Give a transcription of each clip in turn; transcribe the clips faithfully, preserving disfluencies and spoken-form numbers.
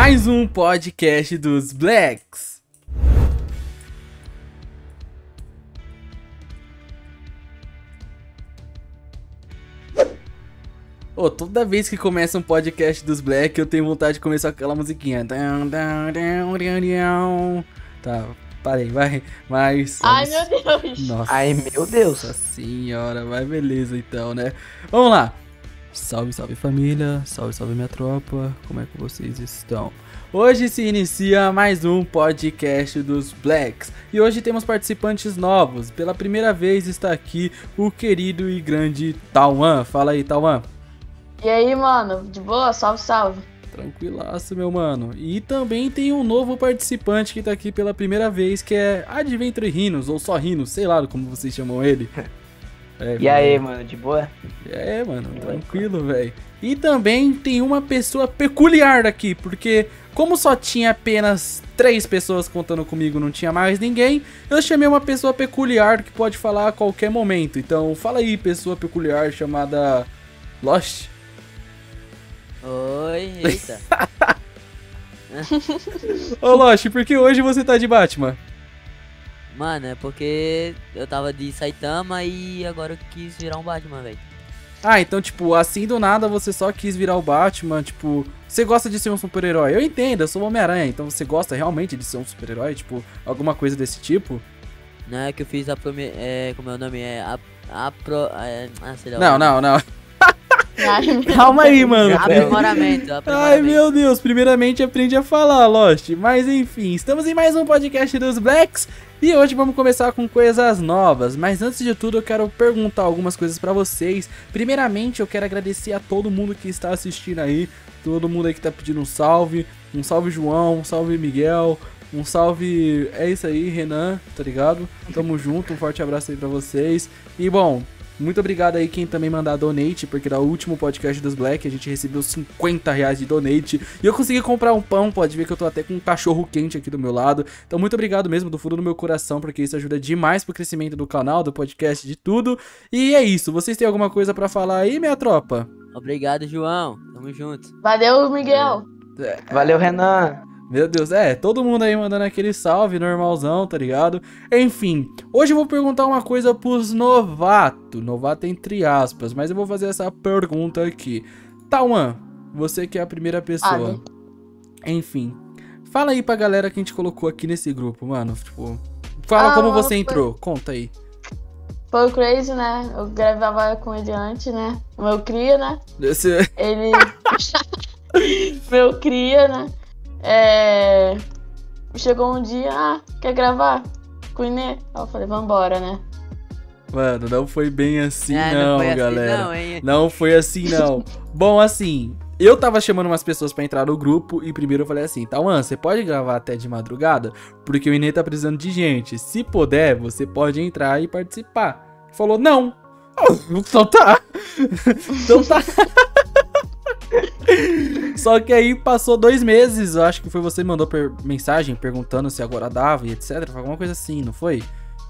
mais um podcast dos Blacks. Oh, toda vez que começa um podcast dos Blacks, eu tenho vontade de começar aquela musiquinha. Tá, parei, vai. Mas... ai, meu Deus. Nossa. Ai, meu Deus. Nossa senhora, vai, beleza então, né? Vamos lá. Salve, salve família, salve, salve minha tropa, como é que vocês estão? Hoje se inicia mais um podcast dos Blacks e hoje temos participantes novos. Pela primeira vez está aqui o querido e grande Tauan. Fala aí, Tauan. E aí, mano, de boa? Salve, salve. Tranquilaço, meu mano. E também tem um novo participante que tá aqui pela primeira vez, que é Adventure Rhinos, ou só Rhinos, sei lá como vocês chamam ele. É, e mano. Aí, mano, de boa? É, mano, tranquilo, velho. E também tem uma pessoa peculiar aqui, porque como só tinha apenas três pessoas contando comigo, não tinha mais ninguém, eu chamei uma pessoa peculiar que pode falar a qualquer momento. Então, fala aí, pessoa peculiar chamada Losh. Oi, eita. Ô, Losh, por que hoje você tá de Batman? Mano, é porque eu tava de Saitama e agora eu quis virar um Batman, velho. Ah, então, tipo, assim do nada você só quis virar o Batman, tipo... você gosta de ser um super-herói? Eu entendo, eu sou o Homem-Aranha, então você gosta realmente de ser um super-herói? Tipo, alguma coisa desse tipo? Não, é que eu fiz a... Prome é, como é o nome? É... A, a pro... É, ah, sei lá. Não, não, não. Calma aí, mano. Aprimoramento, aprimoramento. Ai, meu Deus. Primeiramente, aprende a falar, Lost. Mas, enfim, estamos em mais um podcast dos Blacks. E hoje vamos começar com coisas novas. Mas, antes de tudo, eu quero perguntar algumas coisas pra vocês. Primeiramente, eu quero agradecer a todo mundo que está assistindo aí. Todo mundo aí que tá pedindo um salve. Um salve, João. Um salve, Miguel. Um salve... é isso aí, Renan. Tá ligado? Tamo junto. Um forte abraço aí pra vocês. E, bom... muito obrigado aí quem também mandar donate, porque no último podcast dos Black a gente recebeu cinquenta reais de donate. E eu consegui comprar um pão, pode ver que eu tô até com um cachorro quente aqui do meu lado. Então muito obrigado mesmo do fundo do meu coração, porque isso ajuda demais pro crescimento do canal, do podcast, de tudo. E é isso, vocês têm alguma coisa pra falar aí, minha tropa? Obrigado, João, tamo junto. Valeu, Miguel. É. Valeu, Renan. Meu Deus, é, todo mundo aí mandando aquele salve, normalzão, tá ligado? Enfim, hoje eu vou perguntar uma coisa pros novatos, novato entre aspas, mas eu vou fazer essa pergunta aqui. Tauan, você que é a primeira pessoa. Ah, enfim, fala aí pra galera que a gente colocou aqui nesse grupo, mano, tipo, fala ah, como você entrou, foi... conta aí. Foi o Crazy, né, eu gravava com ele antes, né, o meu cria, né, Esse... ele, meu cria, né. É... chegou um dia, ah, quer gravar com o Inê? Eu falei, vambora, né? Mano, não foi bem assim, é, não, não galera. Assim, não, não foi assim, não. Bom, assim, eu tava chamando umas pessoas pra entrar no grupo e primeiro eu falei assim, Tauan, você pode gravar até de madrugada? Porque o Inê tá precisando de gente. Se puder, você pode entrar e participar. Ele falou, não. Então tá. Então tá. Só que aí passou dois meses, eu acho que foi você que mandou per mensagem perguntando se agora dava e etcétera. Alguma coisa assim, não foi?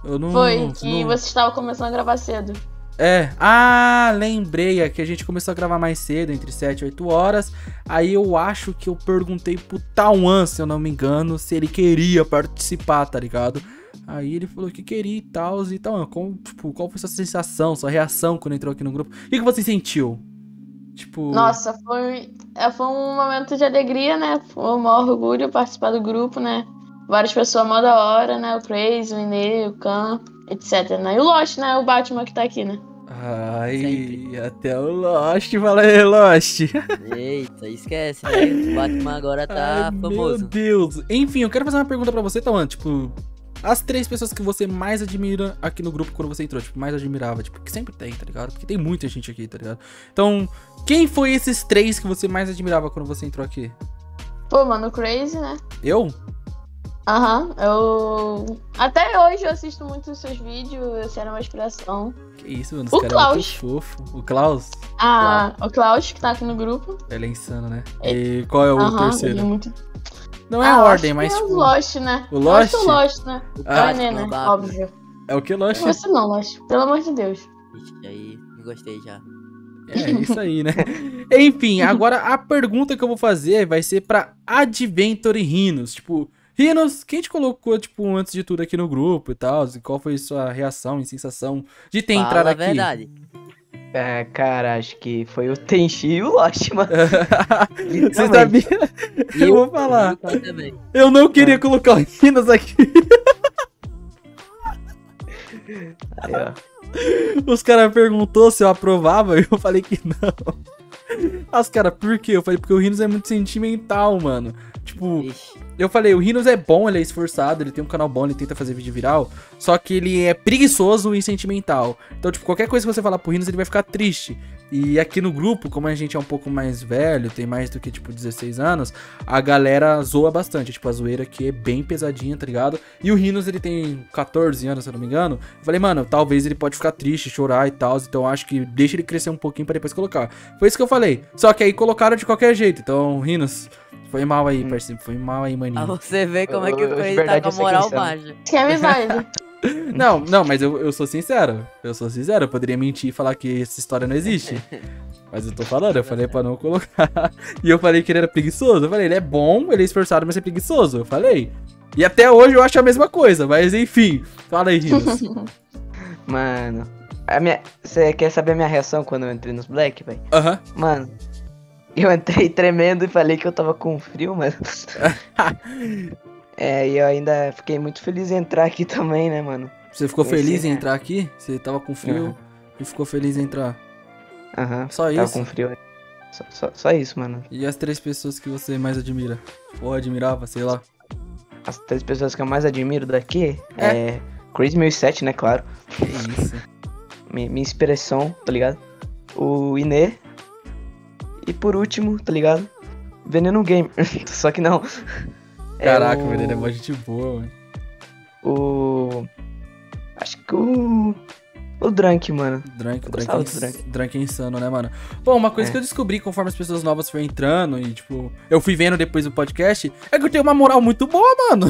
Eu não, foi, não, que não... você estava começando a gravar cedo. É, ah, lembrei, é que a gente começou a gravar mais cedo, entre sete e oito horas. Aí eu acho que eu perguntei pro Tauan, se eu não me engano, se ele queria participar, tá ligado? Aí ele falou que queria e tal, e tal, qual, tipo, qual foi sua sensação, sua reação quando entrou aqui no grupo? O que você sentiu? Tipo... nossa, foi, foi um momento de alegria, né? Foi um maior orgulho participar do grupo, né? Várias pessoas mó da hora, né? O Crazy, o Inê, o Khan, etcétera. Né? E o Losh, né? O Batman que tá aqui, né? Ai, sempre. Até o Losh, fala aí, Losh. Eita, esquece, né? O Batman agora tá ai, famoso. Meu Deus. Enfim, eu quero fazer uma pergunta pra você, Tauan. Tipo, as três pessoas que você mais admira aqui no grupo quando você entrou, tipo, mais admirava, tipo, que sempre tem, tá ligado? Porque tem muita gente aqui, tá ligado? Então... quem foi esses três que você mais admirava quando você entrou aqui? Pô, mano, o Crazy, né? Eu? Aham, eu... até hoje eu assisto muito os seus vídeos, você era uma inspiração. Que isso, mano, o Klaus. É muito fofo. O Klaus? Ah, Klaus. O Klaus, que tá aqui no grupo. Ele é insano, né? E qual é o aham, terceiro? Ele é muito... não é ah, a ordem, mas... é o Losh, né? O Losh? O Losh, né? O ah, Inê, né? Bate. Óbvio. É o que, Losh? Não, você não, Losh. Pelo amor de Deus. Ixi, aí, não gostei já. É isso aí, né? Enfim, agora a pergunta que eu vou fazer vai ser pra Adventure Rhinos. Tipo, Rhinos, quem te colocou, tipo, antes de tudo aqui no grupo e tal? Qual foi sua reação e sensação de ter Fala entrado aqui? A verdade. Ah, cara, acho que foi o Tenchi e o Losh, mano. Você sabia? Eu, eu vou falar. Eu, eu não queria ah. colocar o Rhinos aqui. Aí, ó. Os caras perguntou se eu aprovava e eu falei que não. As caras, por quê? Eu falei, porque o Rhinos é muito sentimental, mano. Tipo, Ixi. eu falei, o Rhinos é bom, ele é esforçado, ele tem um canal bom, ele tenta fazer vídeo viral. Só que ele é preguiçoso e sentimental. Então, tipo, qualquer coisa que você falar pro Rhinos, ele vai ficar triste. E aqui no grupo, como a gente é um pouco mais velho, tem mais do que, tipo, dezesseis anos, a galera zoa bastante. Tipo, a zoeira aqui é bem pesadinha, tá ligado? E o Rhinos, ele tem quatorze anos, se eu não me engano. Eu falei, mano, talvez ele pode ficar triste, chorar e tal. Então, acho que deixa ele crescer um pouquinho pra depois colocar. Foi isso que eu falei. Só que aí colocaram de qualquer jeito. Então, Rhinos, foi mal aí, hum. parceiro. Foi mal aí, maninho. Ah, você vê como eu, é que o Crazy tá com a moral baixa. Que é verdade. Não, não, mas eu, eu sou sincero. Eu sou sincero, eu poderia mentir e falar que essa história não existe. Mas eu tô falando, eu falei pra não colocar. E eu falei que ele era preguiçoso. Eu falei, ele é bom, ele é esforçado, mas é preguiçoso. Eu falei. E até hoje eu acho a mesma coisa, mas enfim. Fala aí, Rhinos. Mano, a minha... você quer saber a minha reação quando eu entrei nos Black, velho? Aham. Uhum. Mano, eu entrei tremendo e falei que eu tava com frio, mano. É, e eu ainda fiquei muito feliz em entrar aqui também, né, mano? Você ficou Esse, feliz em entrar aqui? Você tava com frio uhum. e ficou feliz em entrar? Aham, uhum, só tava isso? com frio. Só, só, só isso, mano. E as três pessoas que você mais admira? Ou admirava, sei lá. As três pessoas que eu mais admiro daqui? É, é Crazy mil e sete, né, claro. Que isso. minha, minha inspiração, tá ligado? O Inê. E por último, tá ligado? Veneno Gamer. Só que não... Caraca, é o... velho, é uma gente boa, mano. O... Acho que o... O Drank, mano. Drank, o Drank, ins... Drank. Drank é insano, né, mano? Bom, uma coisa é. que eu descobri conforme as pessoas novas foram entrando e, tipo, eu fui vendo depois do podcast, é que eu tenho uma moral muito boa, mano.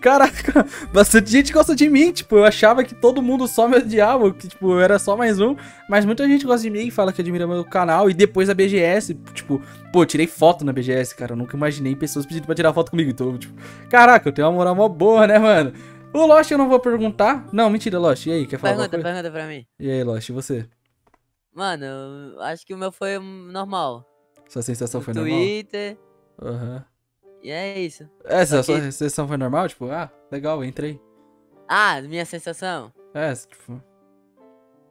Caraca, bastante gente gosta de mim, tipo, eu achava que todo mundo só me odiava, que, tipo, eu era só mais um, mas muita gente gosta de mim e fala que admira meu canal, e depois a B G S, tipo, pô, eu tirei foto na B G S, cara, eu nunca imaginei pessoas pedindo pra tirar foto comigo, então, tipo, caraca, eu tenho uma moral mó boa, né, mano? O Losh eu não vou perguntar. Não, mentira, Losh. E aí, quer falar? Pergunta, pergunta pra mim. E aí, Losh, e você? Mano, acho que o meu foi normal. Sua sensação no foi Twitter. normal? Twitter. Aham. E é isso. Essa sua que... sensação foi normal? Tipo, ah, legal, entrei. Ah, minha sensação? É, tipo...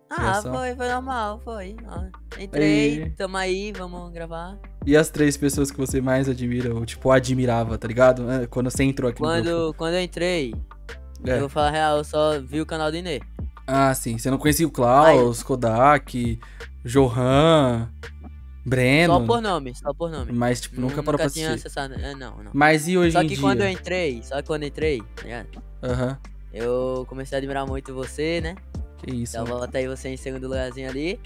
Ah, sensação. foi, foi normal, foi. Ó, entrei, e... tamo aí, vamos gravar. E as três pessoas que você mais admira, ou tipo, admirava, tá ligado? Quando você entrou aqui quando, no grupo. Quando eu entrei... É. Eu vou falar a real, eu só vi o canal do Inê. Ah, sim. Você não conhecia o Klaus, Aí. Kodak, Johan, Breno? Só por nome, só por nome. Mas, tipo, nunca, nunca parou pra assistir. Não, não. Mas e hoje só em dia? Só que quando eu entrei, só que quando eu entrei, né? Aham. Uhum. Eu comecei a admirar muito você, né? Que isso. Então, bota aí você em segundo lugarzinho ali.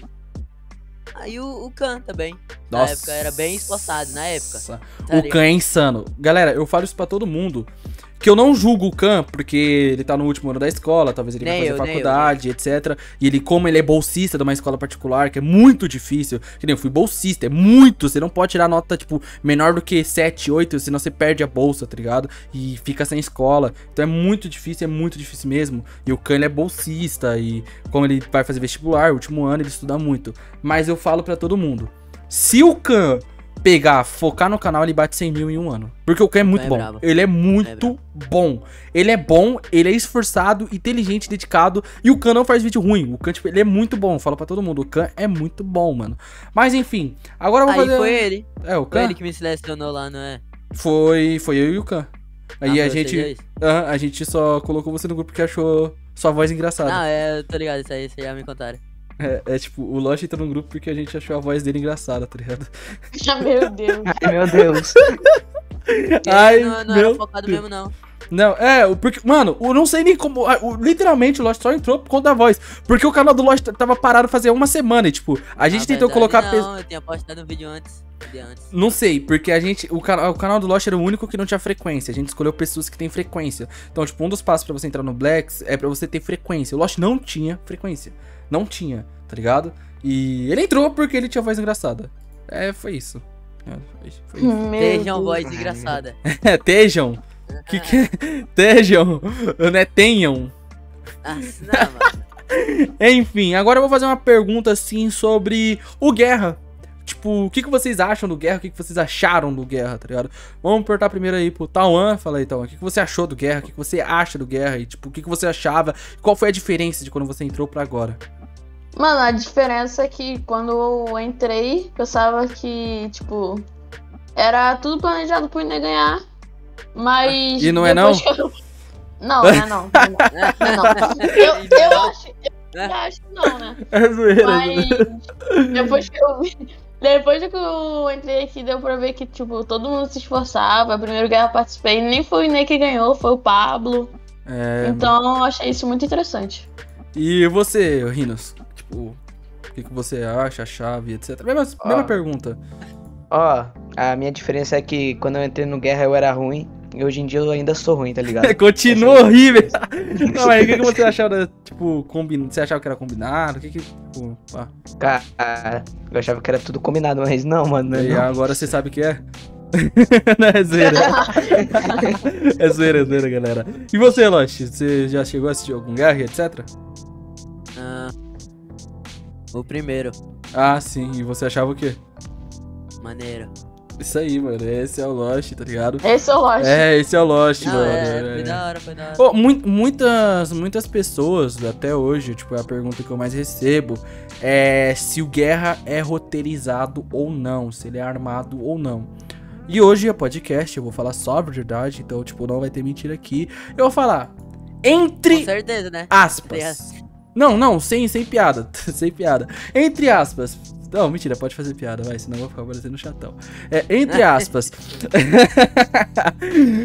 Aí o, o Khan também. Nossa. Na época era bem esforçado, na época. Tá o ali. Khan é insano. Galera, eu falo isso pra todo mundo. Que eu não julgo o Cam, porque ele tá no último ano da escola, talvez ele vai fazer faculdade, etcétera. E ele, como ele é bolsista de uma escola particular, que é muito difícil, que nem eu fui bolsista, é muito, você não pode tirar nota, tipo, menor do que sete, oito, senão você perde a bolsa, tá ligado? E fica sem escola. Então é muito difícil, é muito difícil mesmo. E o Cam, ele é bolsista, e como ele vai fazer vestibular, último ano, ele estuda muito. Mas eu falo pra todo mundo, se o Cam... pegar, focar no canal, ele bate cem mil em um ano. Porque o Cam é muito é bom. Bravo. Ele é muito é bom. Ele é bom, ele é esforçado, inteligente, dedicado. E o Cam não faz vídeo ruim. O Cam, tipo, ele é muito bom. Fala pra todo mundo. O Cam é muito bom, mano. Mas, enfim. Agora eu vou Aí fazer... foi ele. É, o Cam. Foi ele que me selecionou lá, não é? Foi, foi eu e o Cam. Aí ah, a gente... Uh-huh, a gente só colocou você no grupo porque achou sua voz engraçada. Ah, é, eu tô ligado. Isso aí, isso aí já me contaram. É, é tipo, o Losh entrou no grupo porque a gente achou a voz dele engraçada, tá ligado? Ah, meu Deus. Ai, meu Deus. Ai, não, não meu era focado Deus. mesmo, não. Não, é, porque, mano, eu não sei nem como. Eu, literalmente o Losh só entrou por conta da voz. Porque o canal do Losh tava parado fazia uma semana e, tipo, a gente ah, tentou colocar. Não, peso... eu tinha postado um vídeo antes. Antes. Não sei, porque a gente. O, can o canal do Losh era o único que não tinha frequência. A gente escolheu pessoas que têm frequência. Então, tipo, um dos passos pra você entrar no Blacks é pra você ter frequência. O Losh não tinha frequência. Não tinha, tá ligado? E ele entrou porque ele tinha voz engraçada. É, foi isso. Tejam, voz engraçada. É, Tejam. Que que é? Tejam. Não é tenham. Nossa, não, mano. Enfim, agora eu vou fazer uma pergunta assim sobre o Guerra. Tipo, o que, que vocês acham do Guerra? O que, que vocês acharam do Guerra, tá ligado? Vamos perguntar primeiro aí pro Tauan. Fala aí, Tauan, o que, que você achou do Guerra? O que, que você acha do Guerra? E, tipo, o que, que você achava? Qual foi a diferença de quando você entrou pra agora? Mano, a diferença é que quando eu entrei, pensava que, tipo, era tudo planejado pro Inê ganhar, mas... E não é não? Eu... Não, não é não. Não, é não. Eu, eu acho... Eu acho que não, né? É zoeira. Mas depois que eu vi... Depois que eu entrei aqui, deu pra ver que, tipo, todo mundo se esforçava. A primeira guerra eu participei, nem foi o Inê que ganhou, foi o Pablo. É... Então, eu achei isso muito interessante. E você, Rhinos? Tipo, o que, que você acha, a chave, etcétera. Mesma, oh. mesma pergunta. Ó, oh, a minha diferença é que quando eu entrei no Guerra eu era ruim. E hoje em dia eu ainda sou ruim, tá ligado? Continua achei... horrível. Não, mas o que, que você achava, tipo, combinado? Você achava que era combinado? O que que... Tipo, ah. Cara, eu achava que era tudo combinado, mas não, mano. E não. Agora você sabe o que é? Não, é zoeira. É zoeira, é zoeira, galera. E você, Losh? Você já chegou a assistir algum Guerra, etcétera? Ah, o primeiro. Ah, sim. E você achava o quê? Maneiro. Isso aí, mano. Esse é o Losh, tá ligado? Esse é o Losh. É, esse é o Losh, mano. É, foi da hora, foi da hora. Oh, mu muitas, muitas pessoas, até hoje, tipo, é a pergunta que eu mais recebo, é se o Guerra é roteirizado ou não, se ele é armado ou não. E hoje é podcast, eu vou falar só a verdade, então, tipo, não vai ter mentira aqui. Eu vou falar entre... Com certeza, né? Aspas. Não, não, sem, sem piada, sem piada. Entre aspas... Não, mentira, pode fazer piada, vai, senão eu vou ficar parecendo chatão. É, entre aspas.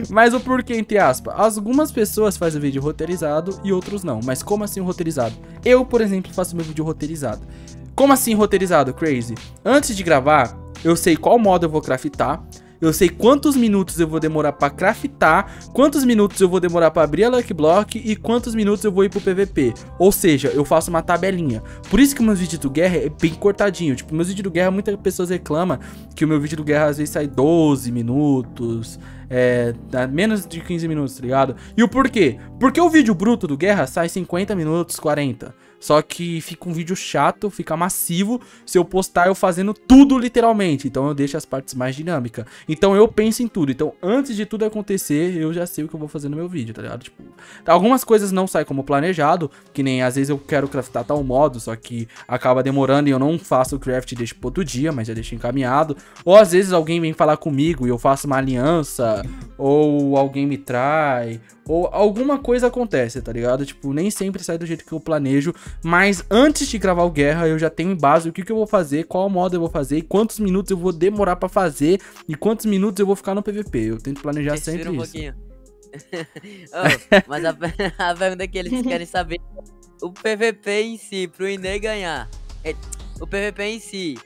Mas o porquê, entre aspas? Algumas pessoas fazem vídeo roteirizado e outros não. Mas como assim roteirizado? Eu, por exemplo, faço meu vídeo roteirizado. Como assim roteirizado, Crazy? Antes de gravar, eu sei qual modo eu vou craftar. Eu sei quantos minutos eu vou demorar pra craftar, quantos minutos eu vou demorar pra abrir a Luck Block e quantos minutos eu vou ir pro P V P. Ou seja, eu faço uma tabelinha. Por isso que meus vídeos do Guerra é bem cortadinho. Tipo, meus vídeos do Guerra, muitas pessoas reclamam que o meu vídeo do Guerra às vezes sai doze minutos... É, dá menos de quinze minutos, tá ligado? E o porquê? Porque o vídeo bruto do Guerra sai cinquenta minutos, quarenta. Só que fica um vídeo chato, fica massivo se eu postar eu fazendo tudo literalmente. Então eu deixo as partes mais dinâmicas. Então eu penso em tudo. Então antes de tudo acontecer, eu já sei o que eu vou fazer no meu vídeo, tá ligado? Tipo, algumas coisas não saem como planejado, que nem às vezes eu quero craftar tal modo, só que acaba demorando e eu não faço o craft e deixo pro outro dia, mas já deixo encaminhado. Ou às vezes alguém vem falar comigo e eu faço uma aliança, ou alguém me trai, ou alguma coisa acontece, tá ligado? Tipo, nem sempre sai do jeito que eu planejo, mas antes de gravar o Guerra, eu já tenho em base o que, que eu vou fazer, qual modo eu vou fazer, e quantos minutos eu vou demorar pra fazer, e quantos minutos eu vou ficar no P V P. Eu tento planejar sempre isso. Um pouquinho. Oh, mas a, a pergunta que eles querem saber, o P V P em si, pro Inê ganhar, o P V P em si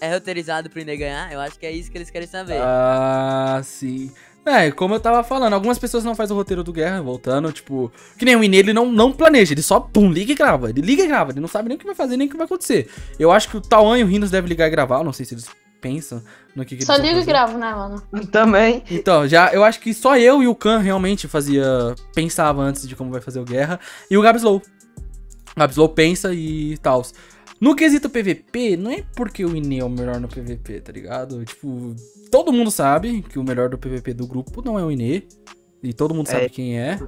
é roteirizado pro Inê ganhar? Eu acho que é isso que eles querem saber. Ah, sim. É, como eu tava falando, algumas pessoas não fazem o roteiro do Guerra, voltando, tipo... Que nem o Inê, ele não, não planeja, ele só, pum, liga e grava. Ele liga e grava, ele não sabe nem o que vai fazer, nem o que vai acontecer. Eu acho que o Tauan e o Rhinos devem ligar e gravar, eu não sei se eles pensam no que, que só eles liga e gravo, né, mano? Também. Então, já, eu acho que só eu e o Khan realmente fazia... Pensava antes de como vai fazer o Guerra. E o Gabislaw. O Gabislaw pensa e tal. No quesito P V P, não é porque o Inê é o melhor no P V P, tá ligado? Tipo, todo mundo sabe que o melhor do P V P do grupo não é o Inê. E todo mundo é. sabe quem é.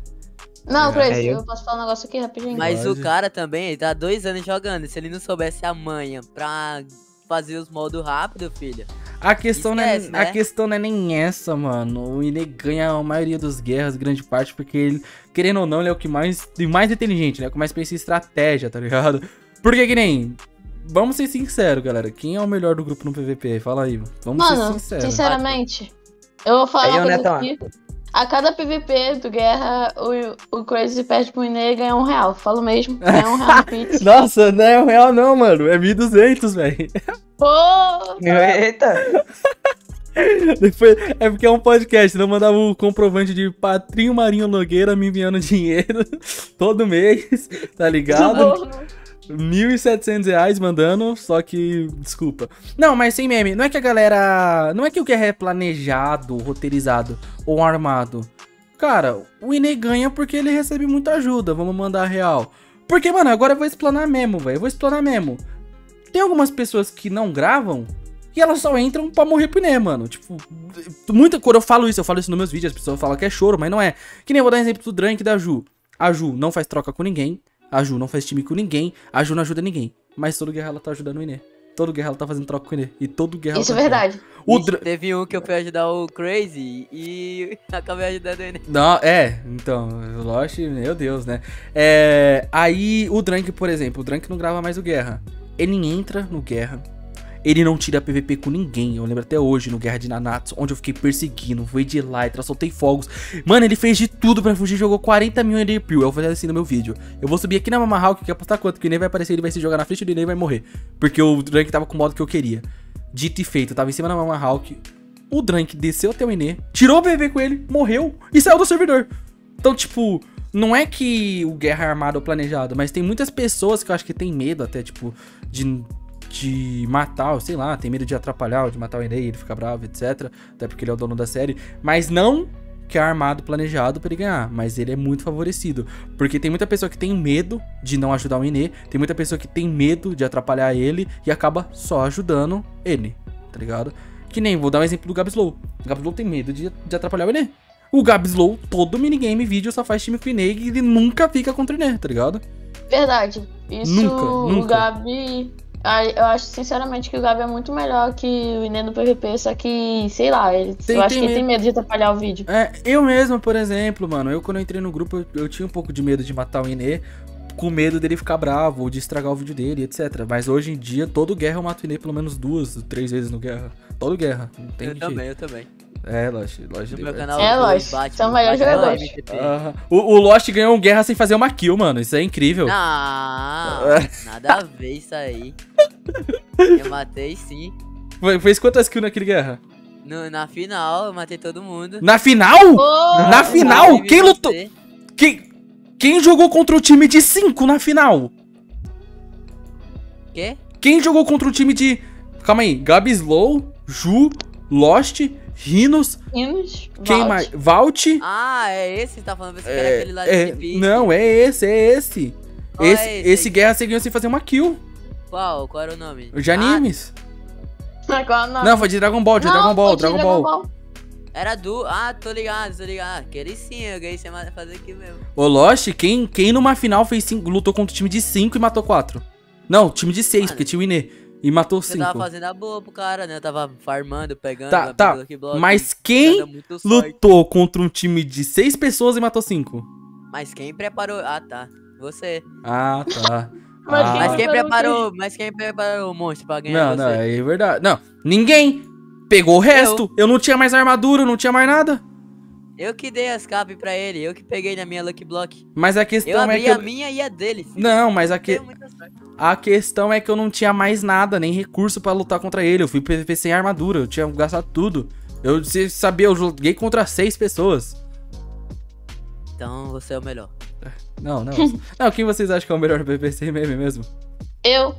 Não, Cris, é. eu posso falar um negócio aqui rapidinho. Mas Pode. o cara também, ele tá dois anos jogando. Se ele não soubesse a manha pra fazer os modos rápido, filho... A questão, Esquece, não é, né? a questão não é nem essa, mano. O Inê ganha a maioria dos guerras, grande parte, porque ele, querendo ou não, ele é o que mais, mais inteligente, né? O que mais pensa em estratégia, tá ligado? Porque que nem... Vamos ser sinceros, galera. Quem é o melhor do grupo no P V P? Fala aí. Vamos mano, ser sinceros. sinceramente, eu vou falar uma coisa aqui. A cada P V P do Guerra, o, o Crazy pede pro Inê e ganha um real. Falo mesmo, ganha um real no Pix. Nossa, não é um real não, mano. É mil e duzentos, velho. Pô! Eita! Depois, é porque é um podcast, não mandava o um comprovante de Patrinho Marinho Nogueira me enviando dinheiro todo mês, tá ligado? mil e setecentos reais mandando, só que, desculpa. Não, mas sem meme, não é que a galera... Não é que o Guerra é planejado, roteirizado ou armado. Cara, o Inê ganha porque ele recebe muita ajuda, vamos mandar a real. Porque, mano, agora eu vou explanar mesmo, velho, eu vou explanar mesmo. Tem algumas pessoas que não gravam e elas só entram pra morrer pro Inê, mano. Tipo, muita... Quando eu falo isso, eu falo isso nos meus vídeos, as pessoas falam que é choro, mas não é. Que nem eu vou dar um exemplo do Drank e da Ju. A Ju não faz troca com ninguém. A Ju não faz time com ninguém, a Ju não ajuda ninguém. Mas todo Guerra ela tá ajudando o Inê. Todo Guerra ela tá fazendo troca com o Inê. E todo Guerra Isso ela é verdade. O Isso, teve um que eu fui ajudar o Crazy e acabei ajudando o Inê. Não, é, então, o Losh, meu Deus, né? É, aí o Drank, por exemplo, o Drank não grava mais o Guerra. Ele entra no Guerra. Ele não tira P V P com ninguém. Eu lembro até hoje no Guerra de Nanatsu, onde eu fiquei perseguindo, voei de Elytra, soltei fogos. Mano, ele fez de tudo pra fugir, jogou quarenta mil em P V P. Eu falei assim no meu vídeo: eu vou subir aqui na Mama Hawk, que apostar quanto que o Inê vai aparecer, ele vai se jogar na frente do Inê e vai morrer. Porque o Drank tava com o modo que eu queria. Dito e feito, eu tava em cima da Mama Hawk. O Drank desceu até o Inê, tirou o P V P com ele, morreu e saiu do servidor. Então, tipo, não é que o Guerra é armado ou planejado, mas tem muitas pessoas que eu acho que tem medo até, tipo, de. de matar, sei lá, tem medo de atrapalhar, de matar o Inê, ele fica bravo, etcétera. Até porque ele é o dono da série. Mas não que é armado, planejado pra ele ganhar. Mas ele é muito favorecido. Porque tem muita pessoa que tem medo de não ajudar o Inê. Tem muita pessoa que tem medo de atrapalhar ele e acaba só ajudando ele, tá ligado? Que nem, vou dar um exemplo do Gabislaw. O Gabislaw tem medo de, de atrapalhar o Inê. O Gabislaw, todo minigame, vídeo, só faz time com o Inê e ele nunca fica contra o Inê, tá ligado? Verdade. Isso, nunca, nunca. O Gabi... Eu acho, sinceramente, que o Gabi é muito melhor que o Inê no P V P, só que, sei lá, ele, tem, eu acho que ele tem medo de atrapalhar o vídeo. É, eu mesmo, por exemplo, mano, eu quando eu entrei no grupo, eu, eu tinha um pouco de medo de matar o Inê, com medo dele ficar bravo, ou de estragar o vídeo dele, etcétera. Mas hoje em dia, todo Guerra eu mato o Inê pelo menos duas, três vezes no Guerra. Todo Guerra, não tem eu jeito. Eu também, eu também. É, Losh, Losh no meu canal. É, Losh, são o melhor jogador. Uh, o, o Losh ganhou um Guerra sem fazer uma kill, mano. Isso é incrível. Ah, nada a ver isso aí. Eu matei sim. Foi, fez quantas kills naquele Guerra? No, na final, eu matei todo mundo. Na final? Oh, na final? Quem lutou? Quem, quem jogou contra o time de cinco na final? Quê? Quem jogou contra o time de... Calma aí. Gabislaw, Ju, Losh... Rhinos, Rhinos, quem mais? Valt. Ah, é esse que tá falando, você é, quer aquele lá é, de difícil. Não, é esse, é esse. Qual esse, é esse, esse Guerra você ganhou sem fazer uma kill. Qual? Qual era o nome? De animes. Ah, qual é o nome? Não, foi de Dragon Ball, de não, Dragon Ball, Dragon, Dragon Ball. Ball. Era do... Ah, tô ligado, tô ligado. Aquele sim, eu ganhei sem fazer aqui mesmo. Ô, Losh, quem, quem numa final fez cinco, lutou contra o time de cinco e matou quatro? Não, time de seis, porque tinha o Inê. E matou cinco. Eu tava fazendo a boa pro cara, né? Eu tava farmando, pegando... Tá, tá. Luck Block, mas quem lutou contra um time de seis pessoas e matou cinco? Mas quem preparou... Ah, tá. Você. Ah, tá. mas, ah. Quem mas, quem preparou... mas quem preparou o monstro pra ganhar? Não, você? Não, é verdade. Não, ninguém pegou o resto. Eu, eu não tinha mais armadura, eu não tinha mais nada. Eu que dei as capas pra ele, eu que peguei na minha Luck Block. Mas a questão eu abri é que... Eu a minha e a dele. Filho. Não, mas a que... A questão é que eu não tinha mais nada, nem recurso pra lutar contra ele. Eu fui P V P sem armadura, eu tinha gastado tudo. Eu, você sabia, eu joguei contra seis pessoas. Então você é o melhor. Não, não. Não, quem vocês acham que é o melhor P V P sem meme mesmo? Eu.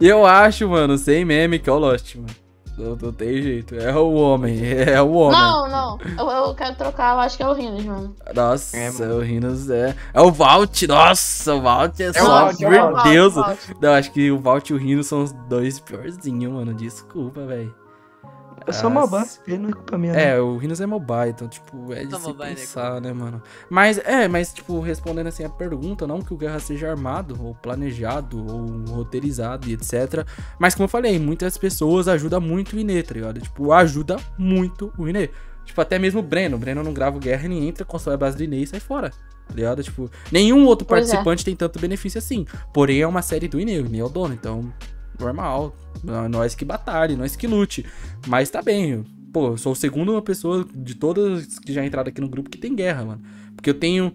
Eu acho, mano, sem meme, que é o Lost, mano. Não, não tem jeito, é o homem, é o homem. Não, não, eu, eu quero trocar, eu acho que é o Rhinos, mano. Nossa, é, mano. O Rhinos é... É o Valt, nossa, o Valt é só... Meu Deus! Não, acho que o Valt e o Rhinos são os dois piorzinhos, mano, desculpa, velho. Eu sou mobile, não é culpa minha. É, o Rhinos é mobile, então, tipo, é de se pensar, né, mano. Mas, é, mas, tipo, respondendo assim a pergunta, não que o Guerra seja armado, ou planejado, ou roteirizado e etcétera. Mas, como eu falei, muitas pessoas ajudam muito o Inê, tá ligado? Tipo, ajuda muito o Inê. Tipo, até mesmo o Breno. O Breno não grava o Guerra, ele entra, constrói a base do Inê e sai fora, tá ligado? Tipo, nenhum outro pois participante é. tem tanto benefício assim. Porém, é uma série do Inê, o Inê é o dono, então... normal, nós que batalhe, nós que lute, mas tá bem, pô, eu sou o segundo pessoa de todas que já entraram aqui no grupo que tem Guerra, mano, porque eu tenho,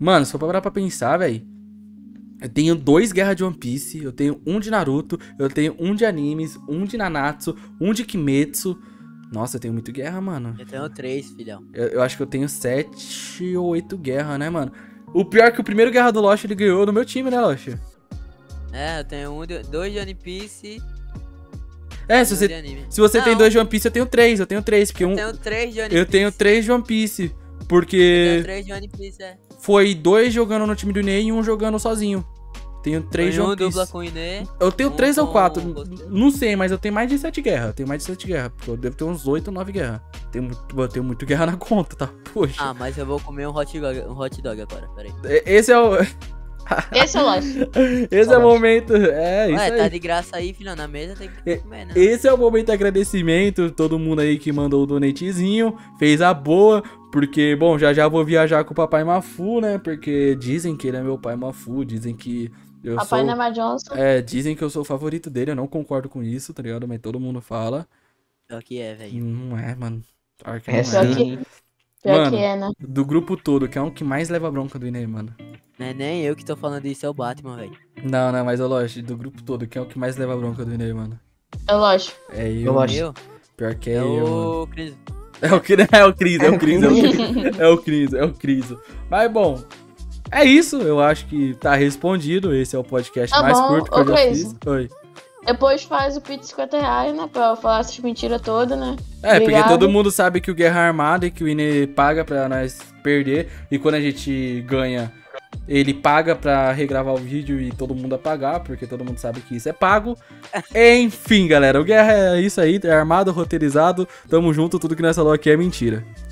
mano, se eu parar pra pensar, velho, eu tenho dois Guerra de One Piece, eu tenho um de Naruto, eu tenho um de animes, um de Nanatsu, um de Kimetsu, nossa, eu tenho muito Guerra, mano. Eu tenho três, filhão. Eu, eu acho que eu tenho sete ou oito Guerra, né, mano. O pior é que o primeiro Guerra do Losh ele ganhou no meu time, né, Losh? É, eu tenho um de, dois de One Piece. É, se você, se você tem dois de One Piece, eu tenho três, eu tenho três. Porque eu um, tenho três de One Piece. Eu tenho três de One Piece, porque... Eu tenho três de One Piece, é. Foi dois jogando no time do Inê e um jogando sozinho. Tenho três de One Piece. Dupla com o Inê, eu tenho um três ou quatro, não sei, mas eu tenho mais de sete guerras. Eu tenho mais de sete guerras, porque eu devo ter uns oito ou nove guerras. Tenho muito, eu tenho muito guerra na conta, tá? Poxa. Ah, mas eu vou comer um hot dog, um hot dog agora, peraí. Esse é o... Esse é o Losh. Esse é o momento. É, ué, isso aí. Tá de graça aí, filho. Na mesa tem que comer, né? Esse é o momento de agradecimento. Todo mundo aí que mandou o donatezinho. Fez a boa. Porque, bom, já já vou viajar com o papai Mafu, né? Porque dizem que ele é meu pai Mafu. Dizem que eu papai sou... Papai Johnson. É, dizem que eu sou o favorito dele. Eu não concordo com isso, tá ligado? Mas todo mundo fala. Pior que é, velho. Não é, mano. Pior que é, não é. Pior mano, que é, né? Do grupo todo, que é um que mais leva bronca do Inê, mano. Não é nem eu que tô falando isso, é o Batman, velho. Não, não, mas é o Losh, do grupo todo, quem é o que mais leva bronca do Inê, mano? É o Losh. É eu, eu. Pior que é, é eu, o Cris. É o Cris, é o Cris, é o Cris, é o Cris, é o Cris. Mas, bom, é isso, eu acho que tá respondido, esse é o podcast tá mais bom. curto que Ô, eu já Crazy. fiz. Oi. Depois faz o pit de cinquenta reais, né, pra eu falar essas mentiras todas, né? É, Obrigado. porque todo mundo sabe que o Guerra é armado e que o Inê paga pra nós perder, e quando a gente ganha... Ele paga pra regravar o vídeo e todo mundo apagar, porque todo mundo sabe que isso é pago. Enfim, galera, o Guerra é isso aí, é armado, roteirizado, tamo junto, tudo que nós falamos aqui é mentira.